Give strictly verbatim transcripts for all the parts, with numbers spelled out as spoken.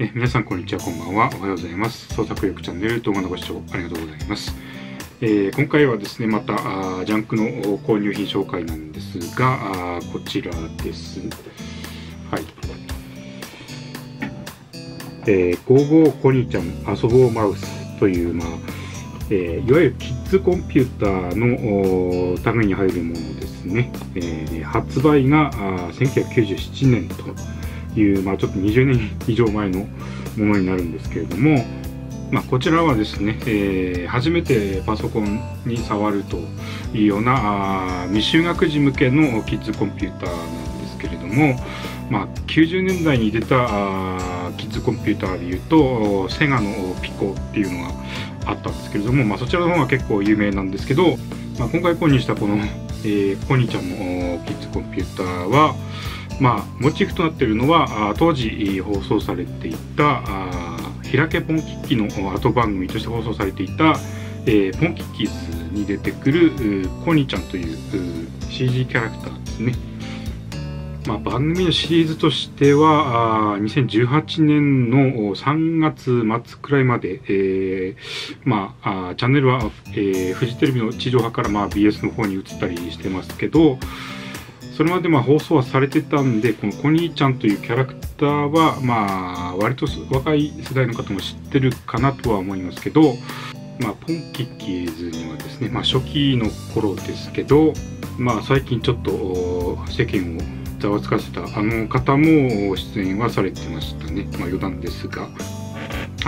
え皆さんこんにちは、こんばんは、おはようございます。創作意欲チャンネル、動画のご視聴ありがとうございます。えー、今回はですね、またジャンクの購入品紹介なんですが、こちらです。はい。えー、ゴーゴーコニちゃん遊ぼうマウスという、まあえー、いわゆるキッズコンピューターのために入るものですね。えー、発売がせんきゅうひゃくきゅうじゅうななねんという、まあ、ちょっとにじゅうねん以上前のものになるんですけれども、まあ、こちらはですね、えー、初めてパソコンに触るというような未就学児向けのキッズコンピューターなんですけれども、まあ、きゅうじゅうねんだいに出たキッズコンピューターでいうとセガのピコっていうのがあったんですけれども、まあ、そちらの方が結構有名なんですけど、まあ、今回購入したこの、えー、コニちゃんのキッズコンピューターは、まあ、モチーフとなっているのは当時放送されていた「ひらけポンキッキ」の後番組として放送されていた「えー、ポンキッキーズ」に出てくるコニちゃんという シージー キャラクターですね。まあ、番組のシリーズとしてはにせんじゅうはちねんのさんがつ末くらいまで、えーまあ、チャンネルは、えー、フジテレビの地上波から、まあ、ビーエス の方に移ったりしてますけど、それまでまあ放送はされてたんで、このコニーちゃんというキャラクターは、まあ割と若い世代の方も知ってるかなとは思いますけど、まあ、ポンキッキーズにはですね、まあ、初期の頃ですけど、まあ、最近ちょっと世間をざわつかせたあの方も出演はされてましたね。まあ、余談ですが。は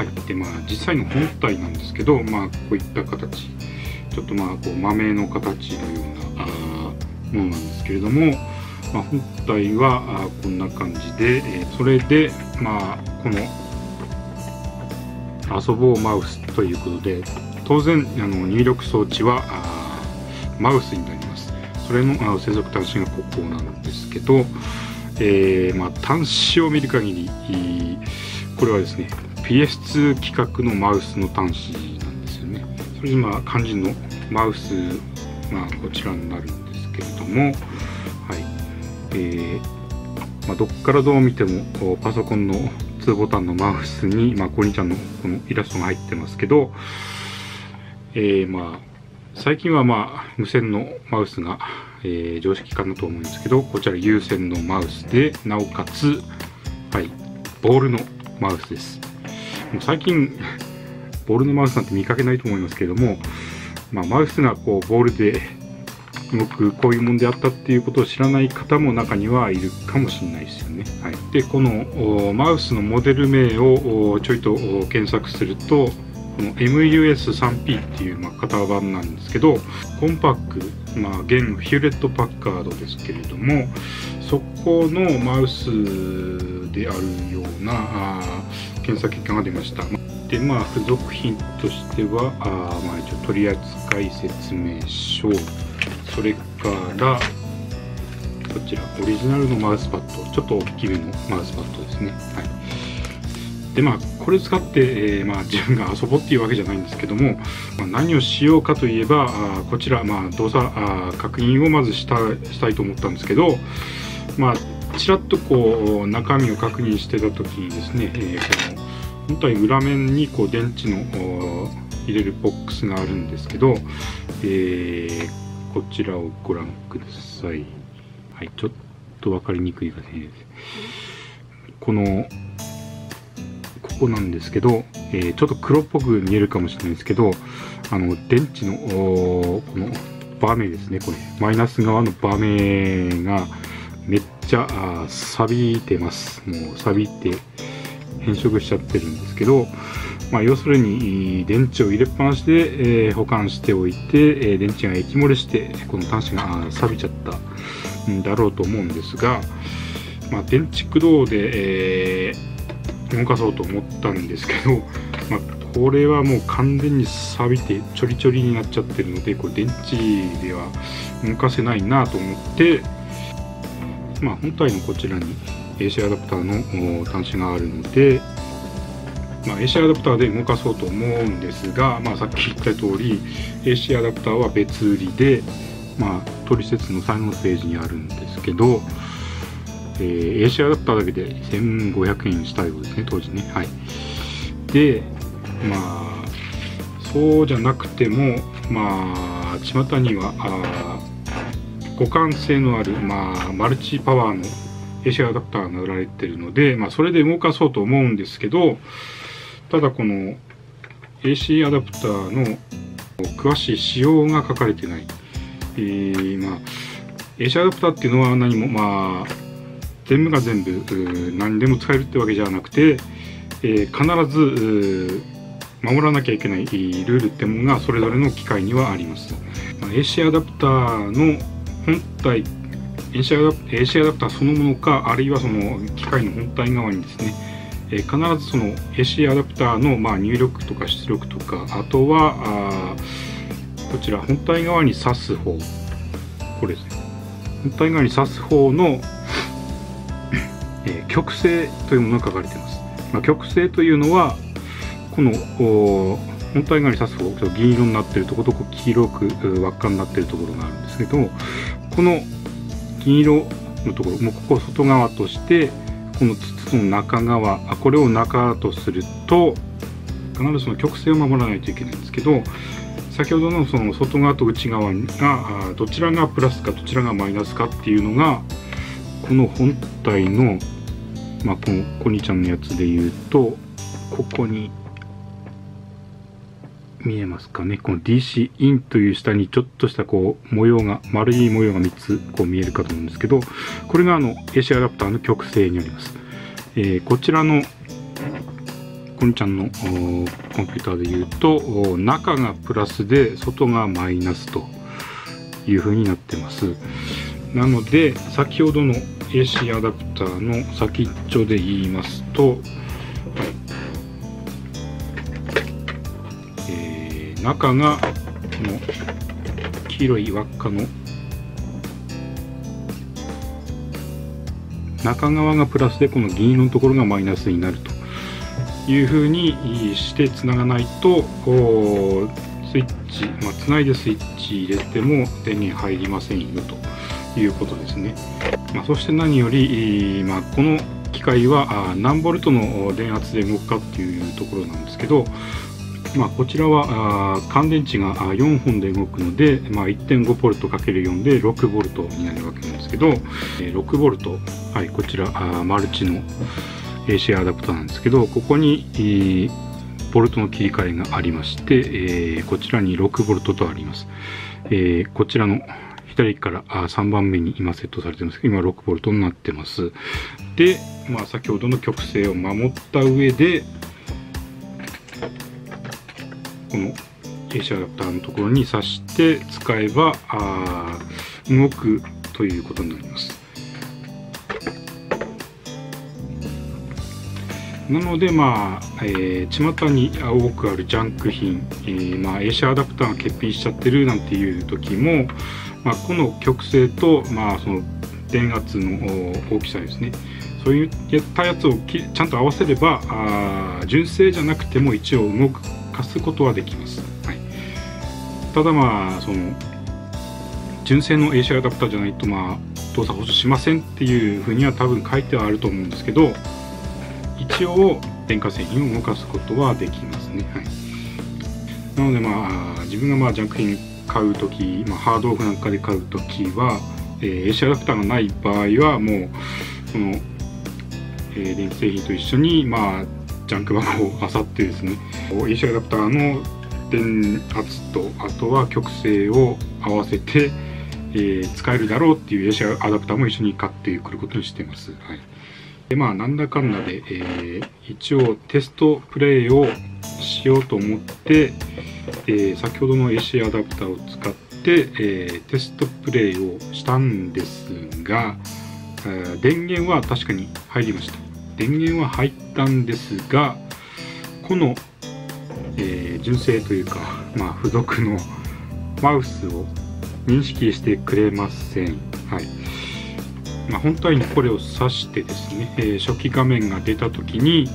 い。で、まあ実際の本体なんですけど、まあこういった形、ちょっとまあこう豆の形のようなものなんですけれども、まあ、本体はこんな感じで、えー、それで、まあ、この「遊ぼうマウス」ということで、当然あの入力装置はマウスになります。それの接続端子がここなんですけど、えーまあ、端子を見る限りこれはですね ピーエスツー 規格のマウスの端子なんですよね。それでまあ肝心のマウス、まあ、こちらになるんですけれども、はいえーまあ、どっからどう見てもパソコンのにボタンのマウスに、まあ、コニちゃんのこのイラストが入ってますけど、えーまあ、最近はまあ無線のマウスが、えー、常識かなと思うんですけど、こちら有線のマウスで、なおかつ、はい、ボールのマウスです。もう最近ボールのマウスなんて見かけないと思いますけれども、まあ、マウスがこうボールで動くこういうもんであったっていうことを知らない方も中にはいるかもしれないですよね。はい、でこのマウスのモデル名をちょいと検索すると、この エムユーエススリーピー っていうまあ型番なんですけど、コンパック、まあ、現ヒューレット・パッカードですけれども、そこのマウスであるような検査結果が出ました。でまあ、付属品としてはあ、まあ、一応取扱説明書、それからこちらオリジナルのマウスパッド、ちょっと大きめのマウスパッドですね。はい、でまあこれ使って、えーまあ、自分が遊ぼうっていうわけじゃないんですけども、まあ、何をしようかといえば、あこちら、まあ、動作あ確認をまずした、したいと思ったんですけど、まあ、ちらっとこう中身を確認してた時にですね、えー、この本体裏面にこう電池の入れるボックスがあるんですけど、えーこちらをご覧ください。はい、ちょっと分かりにくいかね。このここなんですけど、えー、ちょっと黒っぽく見えるかもしれないですけど、あの電池のこのバネですね、これマイナス側のバネがめっちゃ錆びてます。もう錆びて変色しちゃってるんですけど、まあ、要するに電池を入れっぱなしで、えー、保管しておいて、えー、電池が液漏れしてこの端子が錆びちゃったんだろうと思うんですが、まあ、電池駆動で、えー、動かそうと思ったんですけど、まあ、これはもう完全に錆びてちょりちょりになっちゃってるので、これ電池では動かせないなと思って、まあ、本体のこちらに エーシー アダプターの端子があるので、まあ、エーシー アダプターで動かそうと思うんですが、まあ、さっき言った通り エーシー アダプターは別売りで、まあ、トリセツの最後のページにあるんですけど、えー、エーシアだっただけでせんごひゃくえんしたようですね、当時ね。はい。で、まあ、そうじゃなくても、まあ、巷には、あ互換性のある、まあ、マルチパワーのエーシアアダプターが売られてるので、まあ、それで動かそうと思うんですけど、ただこの エーシー アダプターの詳しい仕様が書かれてない。えー、まあ、エーシー アダプターっていうのは何も、まあ、全部が全部何でも使えるってわけじゃなくて、えー、必ず守らなきゃいけないルールってものがそれぞれの機械にはあります。まあ、エーシー アダプターの本体、エーシー アダプターそのものか、あるいはその機械の本体側にですね、えー、必ずその エーシー アダプターのまあ入力とか出力とか、あとはあこちら本体側に挿す方、これですね、本体側に挿す方のえー、極性というものが書かれています。まあ、極性というのはこの本体側に挿す方、ちょっと銀色になっているところと黄色く輪っかになっているところがあるんですけども、この銀色のところもここを外側としてこの筒の中側、これを中とすると必ずその極性を守らないといけないんですけど、先ほどのその外側と内側がどちらがプラスかどちらがマイナスかっていうのがこの本体の、まあ、このコニーちゃんのやつで言うと、ここに見えますかね、この ディーシー インという下にちょっとしたこう模様が、丸い模様がみっつこう見えるかと思うんですけど、これがあの エーシー アダプターの極性になります。えー、こちらのコニーちゃんのコンピューターで言うと、中がプラスで外がマイナスというふうになってます。なので先ほどの エーシー アダプターの先っちょで言いますと、えー、中がこの黄色い輪っかの中側がプラスでこの銀色のところがマイナスになるというふうにしてつながないと、スイッチ、まあ、つないでスイッチ入れても電源入りませんよということですね。まあ、そして何より、まあ、この機械は何ボルトの電圧で動くかっていうところなんですけど、まあ、こちらは乾電池がよんほんで動くので、まあ、いってんごボルトかけるよん でろくボルトになるわけなんですけど、ろくボルト、はい、こちらマルチの エーシー アダプターなんですけど、ここにボルトの切り替えがありまして、こちらにろくボルトとあります。こちらの左からさんばんめに今セットされてますけど、今ろくボルトになってます。で、まあ、先ほどの極性を守った上で、この エーシー アダプターのところに挿して使えば、あ動くということになります。なので、まあ、えー、巷に多くあるジャンク品、えーまあ、エーシー アダプターが欠品しちゃってるなんていう時も、まあ、この極性と、まあ、その電圧の大きさですね、そういったやつをきちゃんと合わせれば、あ純正じゃなくても一応動かすことはできます。はい、ただ、まあその純正の エーシー アダプターじゃないと、まあ、動作保証しませんっていうふうには多分書いてはあると思うんですけど、一応電化製品を動かすことはできますね。はい、なので、まあ、自分がまあジャンク品買うとき、まあ、ハードオフなんかで買うときは、えー、エーシー アダプターがない場合はもうその、えー、電気製品と一緒に、まあ、ジャンク箱を漁ってですね、 エーシー アダプターの電圧とあとは極性を合わせて、えー、使えるだろうっていう エーシー アダプターも一緒に買ってくることにしています。はい、で、まあ、なんだかんだで、えー、一応テストプレイをしようと思って、えー、先ほどの エーシー アダプターを使って、えー、テストプレイをしたんですが、電源は確かに入りました。電源は入ったんですが、この、えー、純正というか、まあ、付属のマウスを認識してくれません。はい、まあ、本体にこれを挿してですね、えー、初期画面が出た時に、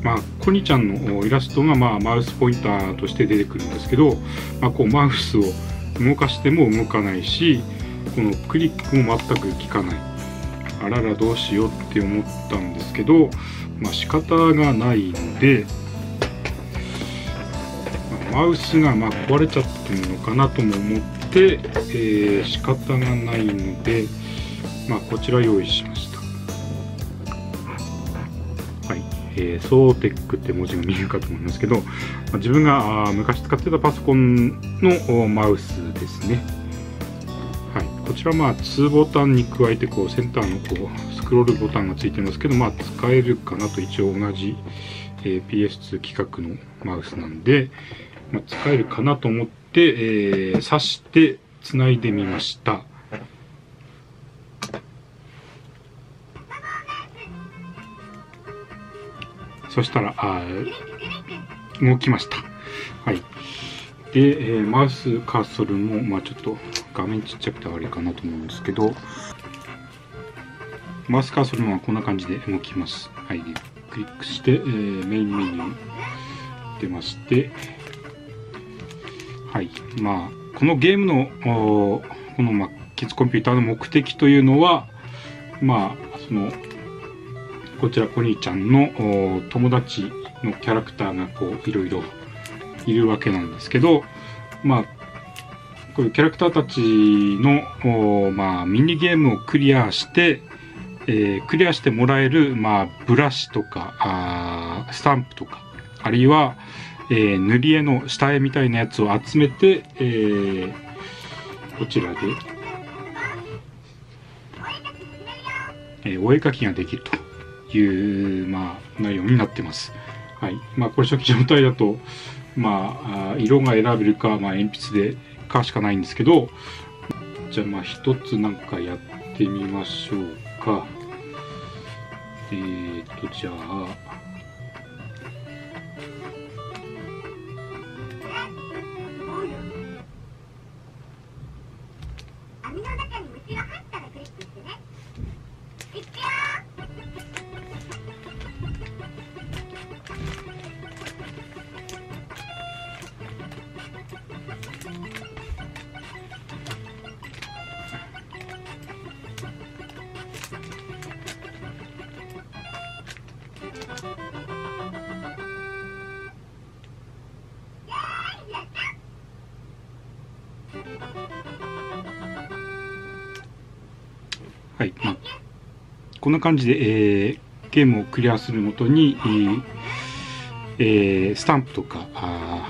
まあ、コニーちゃんのイラストが、まあ、マウスポインターとして出てくるんですけど、まあ、こうマウスを動かしても動かないし、このクリックも全く効かない。あららどうしようって思ったんですけど、まあ仕方がないので、マウスがまあ壊れちゃってるのかなとも思って、えー、仕方がないので、まあ、こちら用意しました。はい、えー、ソーテックって文字が見えるかと思いますけど、まあ、自分が昔使ってたパソコンのマウスですね。はい、こちらまあにボタンに加えてこうセンターのこうスクロールボタンがついてますけど、まあ、使えるかなと、一応同じ、えー、ピーエスツー 規格のマウスなんで、まあ、使えるかなと思って、えー、挿してつないでみました。そしたら、あ動きました。はい。で、えー、マウスカーソルも、まあちょっと画面ちっちゃくてあれかなと思うんですけど、マウスカーソルもこんな感じで動きます。はい。クリックして、えー、メインメニュー出まして、はい。まあこのゲームの、このまあキッズコンピューターの目的というのは、まあその、こちらポニーちゃんの友達のキャラクターがこういろいろいるわけなんですけど、まあこういうキャラクターたちのまあミニゲームをクリアして、えー、クリアしてもらえるまあブラシとかあスタンプとか、あるいは、えー、塗り絵の下絵みたいなやつを集めて、えー、こちらで、えー、お絵描きができると。いう、まあ、内容になってます。はい。まあ、これ初期状態だと、まあ、色が選べるか、まあ、鉛筆でかしかないんですけど、じゃあ、まあ、一つなんかやってみましょうか。えーと、じゃあ、はい、まあ、こんな感じで、えー、ゲームをクリアするごとに、えー、スタンプとかあ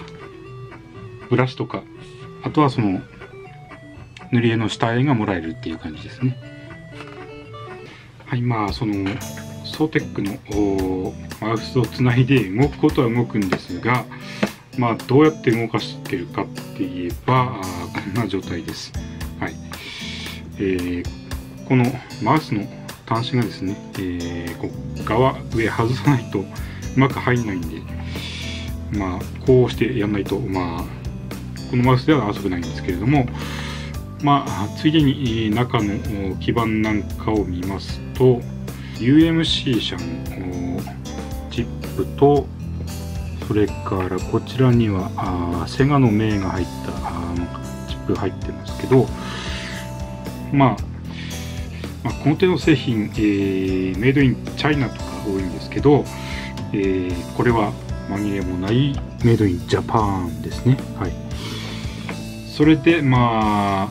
ブラシとか、あとはその塗り絵の下絵がもらえるっていう感じですね。はい、まあそのソーテックのマウスをつないで動くことは動くんですが、まあ、どうやって動かしてるかって言えばこんな状態です。はい、えーこのマウスの端子がですね、えー、こう側上外さないとうまく入んないんで、まあ、こうしてやんないと、まあ、このマウスでは遊べないんですけれども、まあ、ついでに中の基板なんかを見ますと ユーエムシー 社のチップと、それからこちらにはあセガの銘が入ったあチップが入ってますけど、まあまあ、この手の製品、えー、メイドインチャイナとか多いんですけど、えー、これは紛れもないメイドインジャパンですね。はい、それでまあ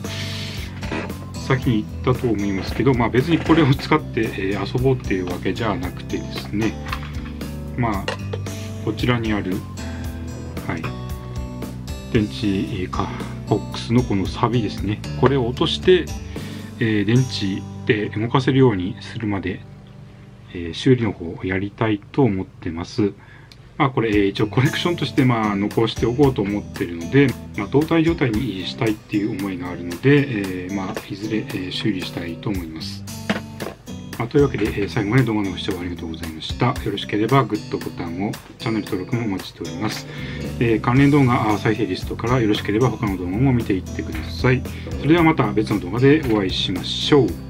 先に言ったと思いますけど、まあ、別にこれを使って、えー、遊ぼうっていうわけじゃなくてですね、まあこちらにある、はい、電池かボックスのこのサビですね、これを落として、えー、電池で動かせるようにするまで、えー、修理の方をやりたいと思ってます。まあこれ、えー、一応コレクションとしてまあ残しておこうと思ってるので、まあ、動体状態にしたいっていう思いがあるので、えー、まあいずれ、えー、修理したいと思います。まあ、というわけで、えー、最後まで動画のご視聴ありがとうございました。よろしければグッドボタンを、チャンネル登録もお待ちしております。えー、関連動画再生リストからよろしければ他の動画も見ていってください。それではまた別の動画でお会いしましょう。